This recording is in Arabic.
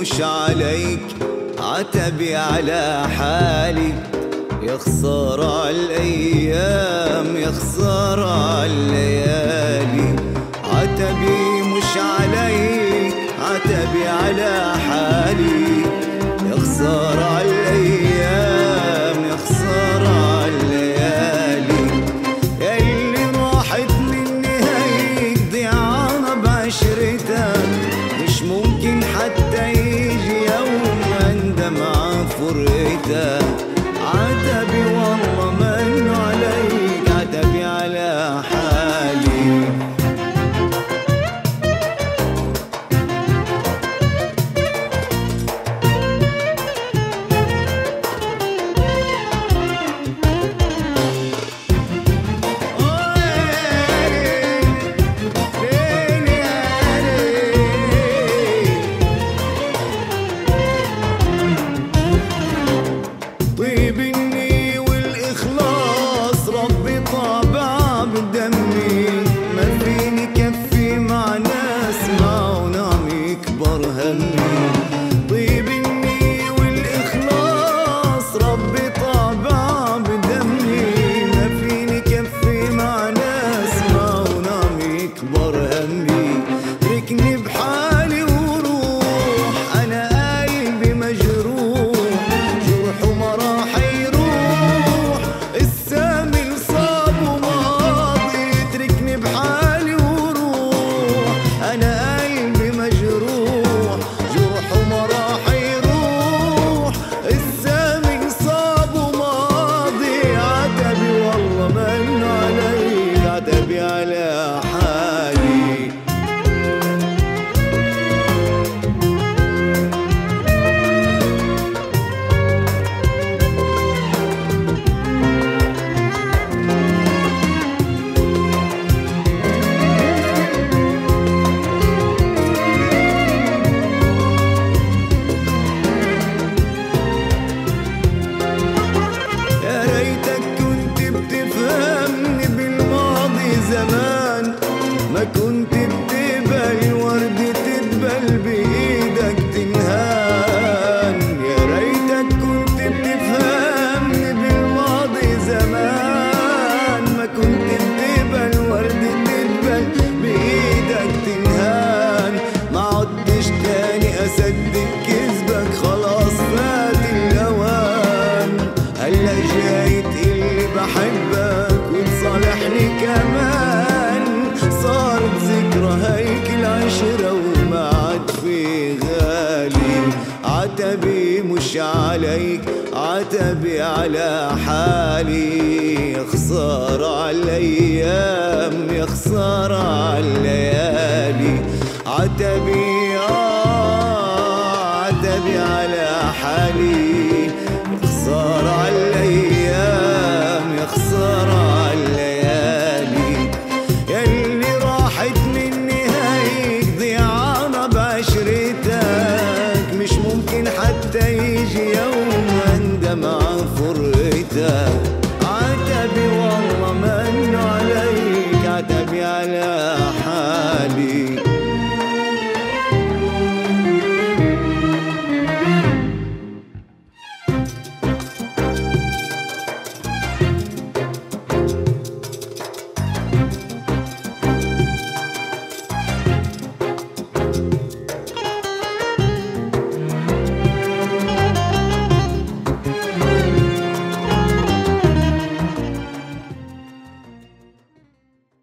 مش عليك، عتبي على حالي. يا خسارة عالايام، يا خسارة عالليالي. عتبي مش عليك، عتبي على حالي. يا خسارة عالايام، يا خسارة عالليالي. يا اللي راحت مني هيك ضيعانة بعشرتها، مش ممكن حتى يجي يوم اندم عن فرقتها. عتبي والله منه عليك، عتبي على حالي. طيبني والإخلاص ربي طابع بدمي، ما فيني كفي مع ناس ما ونام يكبر همي. تركني بحالي وروح أنا قلبي مجروح، جرحه ما راح يروح السامي الصابه ماضي. تركني بحالي وروح أنا قلبي مجروح، عتبي على حالي. يا ريتك كنت بتفهمني زمان، ما كنت بتقبل وردة تدبل بإيدك تنهان. يا ريتك كنت بتفهمني بالماضي زمان، ما كنت بتقبل وردة تدبل بإيدك تنهان. ما عدتش تاني أصدق كذبك، خلاص فات الأوان. هلا جاي تقلي بحبك وتصالحني كمان، هيك العشرة وما عاد في غالي. عتبي مش عليك، عتبي على حالي. يا خسارة عالايام، يا خسارة عالليالي. عتبي